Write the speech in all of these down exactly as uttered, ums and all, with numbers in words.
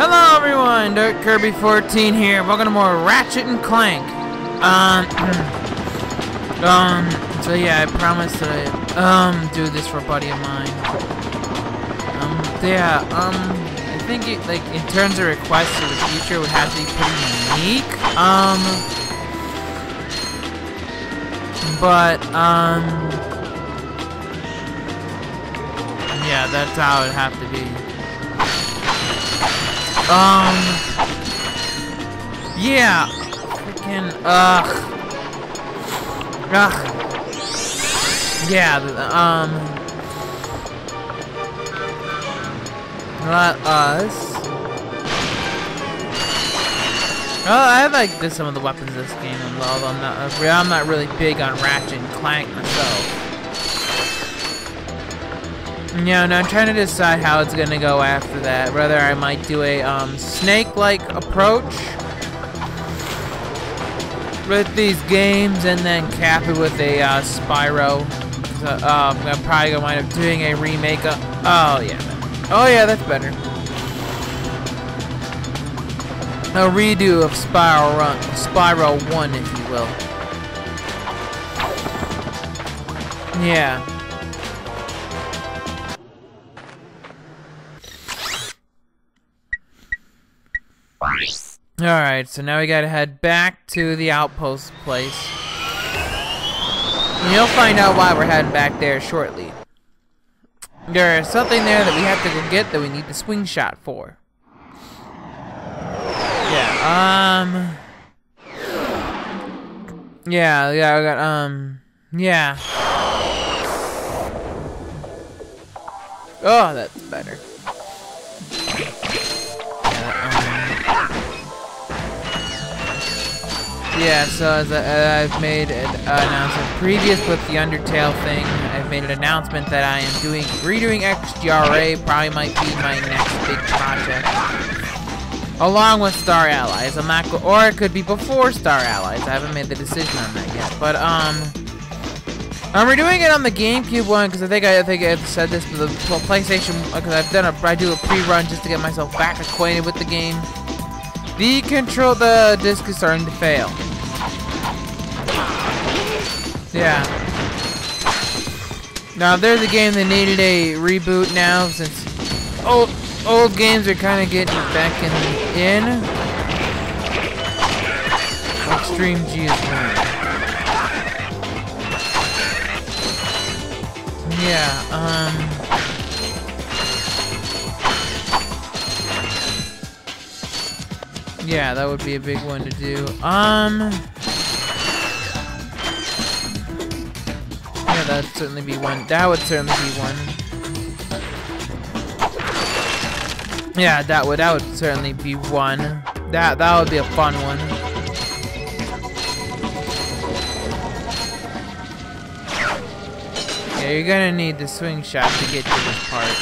Hello everyone, Dark Kirby fourteen here. Welcome to more Ratchet and Clank. Um, um, so yeah, I promised that I, um, do this for a buddy of mine. Um, yeah, um, I think it, like, in terms of requests for the future, it would have to be pretty unique. Um, but, um, yeah, that's how it would have to be. Um, yeah, freaking, ugh, ugh, yeah, um, let us, oh, I like this, some of the weapons this game and love, I'm not, I'm not really big on Ratchet and Clank myself. Yeah, and I'm trying to decide how it's gonna go after that. Whether I might do a um, snake-like approach with these games, and then cap it with a uh, Spyro. So, uh, I'm probably gonna wind up doing a remake of. Oh yeah, oh yeah, that's better. A redo of Spyro Run, Spyro one, if you will. Yeah. Alright, so now we gotta head back to the outpost place. And you'll find out why we're heading back there shortly. There is something there that we have to go get that we need the swing shot for. Yeah, um... Yeah, yeah, I got, um... Yeah. Oh, that's better. Yeah, so as I, I've made an announcement previous with the Undertale thing, I've made an announcement that I am doing redoing X G R A, probably might be my next big project, along with Star Allies. I'm not, or it could be before Star Allies. I haven't made the decision on that yet. But um, I'm redoing it on the GameCube one because I think I, I think I've said this for the well, PlayStation because I've done a I do a pre-run just to get myself back acquainted with the game. The control the disc is starting to fail. Yeah. Now there's a game that needed a reboot now since old old games are kind of getting back in the in. Extreme G is one. Yeah. Um. Yeah, that would be a big one to do. Um. Yeah, that'd certainly be one. That would certainly be one. Yeah, that would that would certainly be one. That that would be a fun one. Yeah, you're gonna need the swing shot to get to this part.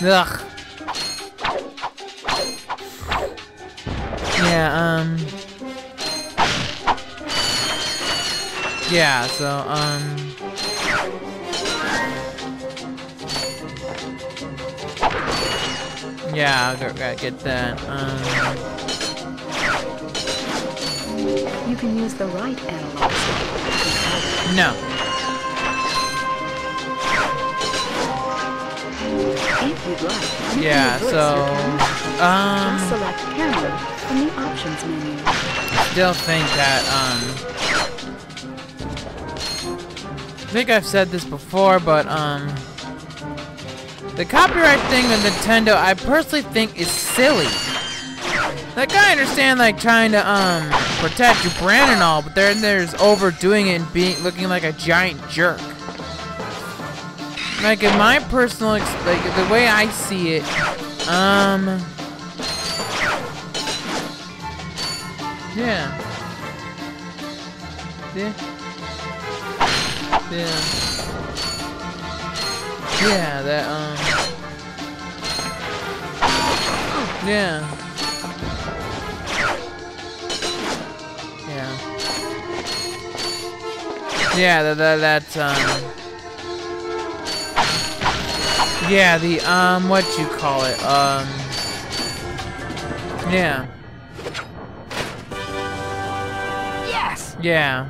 Ugh. Yeah, um... Yeah, so, um... Yeah, I gotta get that, um... You can use the right analog. No. Yeah, so um just select camera from the options menu. I still think that um I think I've said this before, but um the copyright thing with Nintendo I personally think is silly. Like I understand like trying to um protect your brand and all, but then there's overdoing it and being looking like a giant jerk. Like in my personal, ex like the way I see it, um, yeah, yeah, yeah, yeah, that, um, yeah, yeah, yeah, that, that, that's, um. Yeah, the, um, what you call it, um, yeah. Yes! Yeah.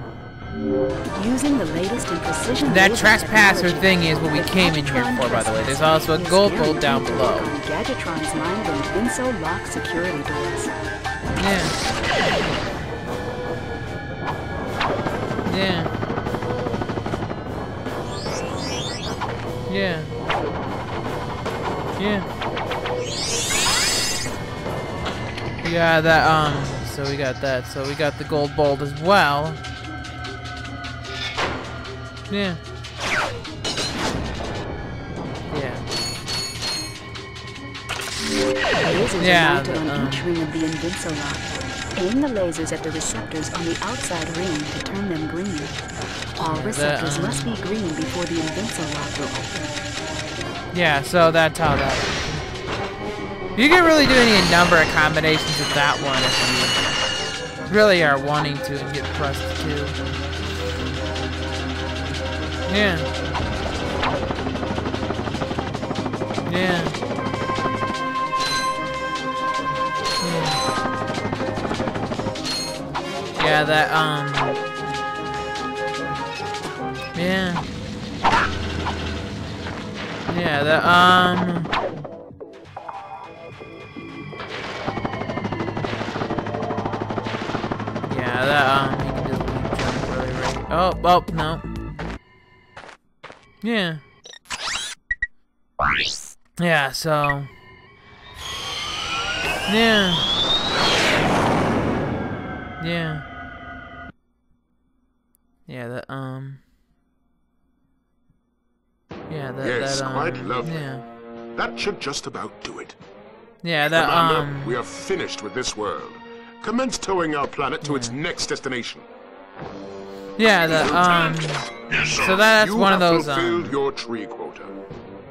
Using the latest in precision. That trespasser thing is what we came in here for, by the way. There's also a gold bolt down below. Gadgetron's mind and Vinso lock security doors. Yeah. Yeah. Yeah. Yeah. Yeah, that, um, so we got that. So we got the gold bolt as well. Yeah. Yeah. Yeah, the, um, aim the lasers at the receptors on the outside ring to turn them green. All receptors that, um, must be green before the Invincilock will open. Yeah, so that's how that. You can really do any number of combinations with that one if you really are wanting to and get pressed to. Yeah. Yeah. Yeah. Yeah, that, um. Yeah. Yeah, the, um... Yeah, that, um... You can just jump really right... Oh, oh, no. Yeah. Yeah, so... Yeah. Yeah. Yeah, the, um... Yeah, that, yes, that, um, quite lovely. Yeah. That should just about do it. Yeah, that, Commander, um... we are finished with this world. Commence towing our planet to yeah. its next destination. Yeah, that, um... Yes, sir. So that's you one of those, um... You have fulfilled your tree quota.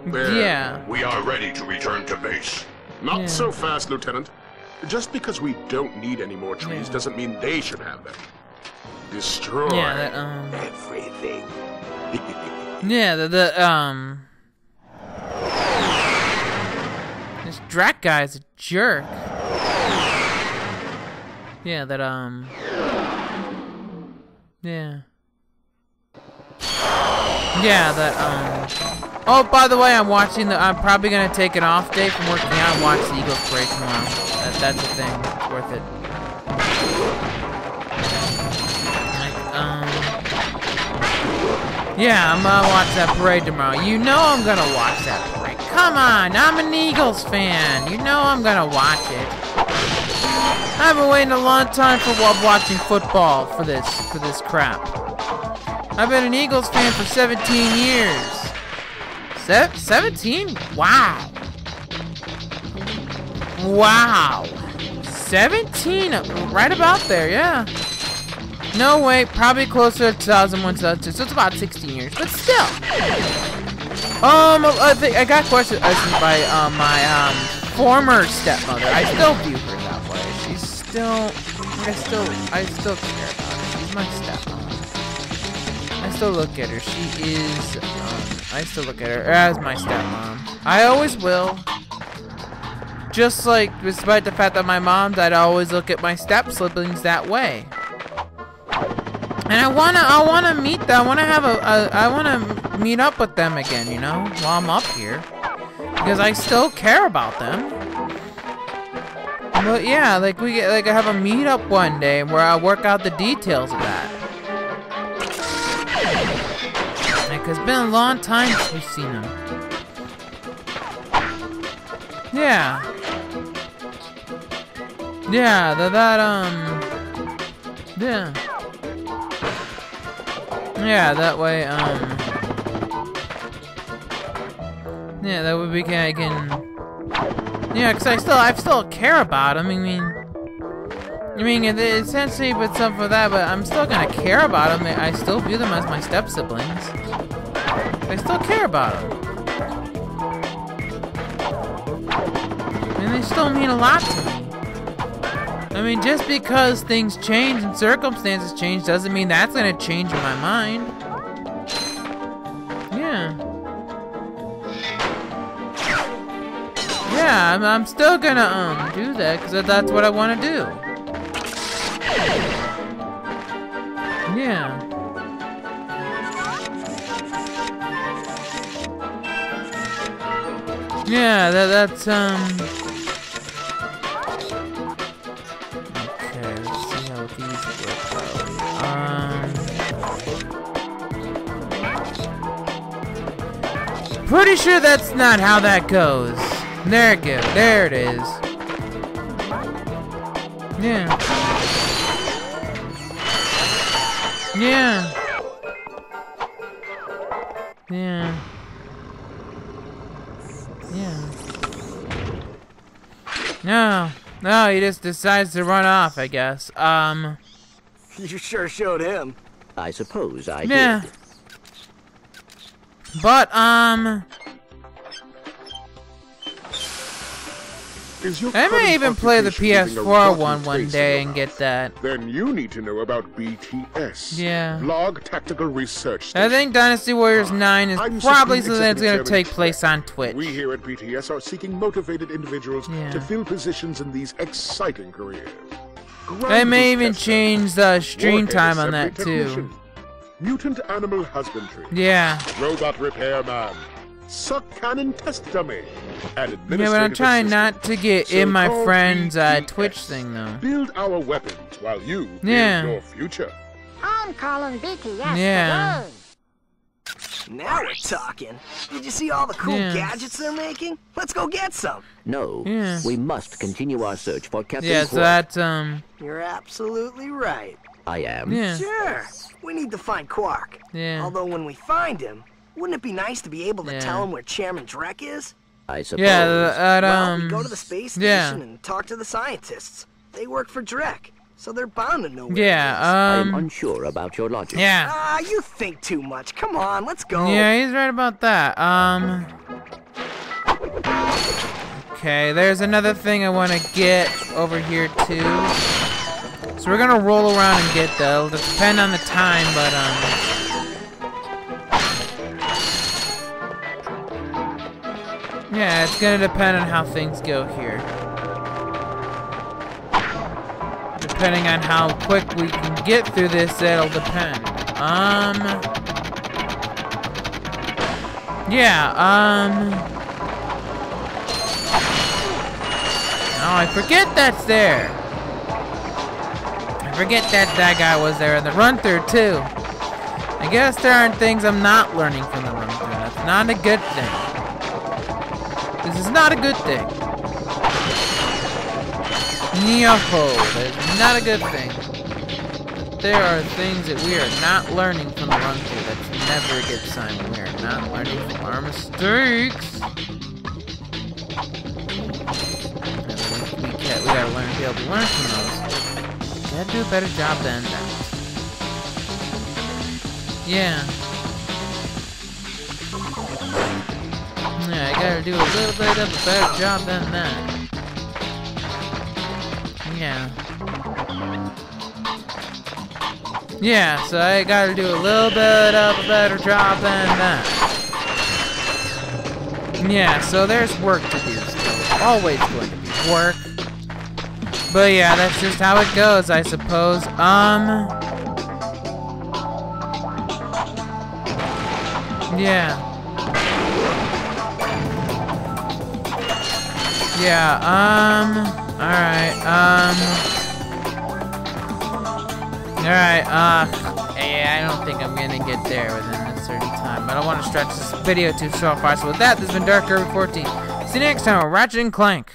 There, yeah. We are ready to return to base. Not yeah. so fast, Lieutenant. Just because we don't need any more trees yeah. doesn't mean they should have them. Destroy yeah, that, um... everything. Yeah, the, the, um... This Drac guy is a jerk. Yeah, that, um... Yeah. Yeah, that, um... Oh, by the way, I'm watching the... I'm probably gonna take an off day from working out and watch the Eagles play tomorrow. That, that's the thing. It's worth it. Yeah, I'm gonna watch that parade tomorrow. You know I'm gonna watch that parade. Come on, I'm an Eagles fan. You know I'm gonna watch it. I've been waiting a long time for watching football for this for this crap. I've been an Eagles fan for seventeen years. Se seventeen? Wow. Wow. seventeen, right about there, yeah. No, wait, probably closer to two thousand one, two thousand two, so it's about sixteen years, but still. Um, I, think I got questions by um, my um, former stepmother. I still view her that way. She's still, I still, I still care about her. She's my stepmom. I still look at her. She is, um, I still look at her as my stepmom. I always will. Just like, despite the fact that my mom died, I always look at my step-siblings that way. And I wanna, I wanna meet them. I wanna have a, a, I wanna meet up with them again, you know, while I'm up here, because I still care about them. But yeah, like we get, like I have a meet up one day where I work out the details of that. Like it's been a long time since we've seen them. Yeah. Yeah, that, that um, yeah. Yeah, that way, um... yeah, that would be, I can... Yeah, because I still, I still care about him, I mean... I mean, it, it's essentially, but some for that, but I'm still gonna care about him, I still view them as my step-siblings. I still care about them. And they still mean a lot to me. I mean, just because things change and circumstances change doesn't mean that's gonna change my mind. Yeah. yeah, I'm, I'm still gonna um do that because that's what I want to do. Yeah. Yeah, that that's um. Okay, let's see how these work out. Um. Pretty sure that's not how that goes. There it goes. There it is. Yeah. Yeah. Yeah. Yeah. No. No, he just decides to run off, I guess. Um. You sure showed him. I suppose I yeah. did. But, um. I may even play the P S four one one day and get that. Then you need to know about B T S. Yeah. Blog Tactical Research Station. I think Dynasty Warriors nine is I'm probably something that's going to take place on Twitch. We here at B T S are seeking motivated individuals yeah. to fill positions in these exciting careers. Ground I may even change the stream Warhead time on that technician. Too. Mutant animal husbandry. Yeah. Robot repair man. Suck cannon test dummy. And yeah, but I'm trying assistant. Not to get so in my friend's uh, Twitch thing though. Build our weapons while you yeah. build your future. I'm calling B T S. Yeah. Now we're talking. Did you see all the cool yeah. gadgets they're making? Let's go get some. No. Yeah. We must continue our search for Captain Quark. Yeah, so that's um. You're absolutely right. I am. Yeah. Sure. We need to find Quark. Yeah. Although when we find him. Wouldn't it be nice to be able to yeah. tell him where Chairman Drek is? I suppose. Yeah, that, um... Well, we go to the space station yeah. and talk to the scientists. They work for Drek, so they're bound to know where yeah, um... I'm unsure about your logic. Yeah. Ah, uh, you think too much. Come on, let's go. Yeah, he's right about that. Um... Okay, there's another thing I want to get over here, too. So we're gonna roll around and get that. It'll depend on the time, but, um... yeah, it's gonna depend on how things go here. Depending on how quick we can get through this, that'll depend. Um... Yeah, um... Oh, I forget that's there! I forget that that guy was there in the run-through, too. I guess there aren't things I'm not learning from the run-through. That's not a good thing. This is not a good thing. Neo-ho, that is not a good thing. There are things that we are not learning from the run-through. That's never a good sign. We are not learning from our mistakes. We, can't, we gotta learn to be able to learn from those. We gotta do a better job than that. Yeah. Yeah, I gotta do a little bit of a better job than that. Yeah. Yeah, so I gotta do a little bit of a better job than that. Yeah, so there's work to do still. Always going to be work. But yeah, that's just how it goes, I suppose. Um... Yeah. Yeah, um... Alright, um... Alright, uh... yeah, I don't think I'm gonna get there within a certain time. I don't want to stretch this video too far, so with that, this has been Dark Kirby fourteen. See you next time on Ratchet and Clank.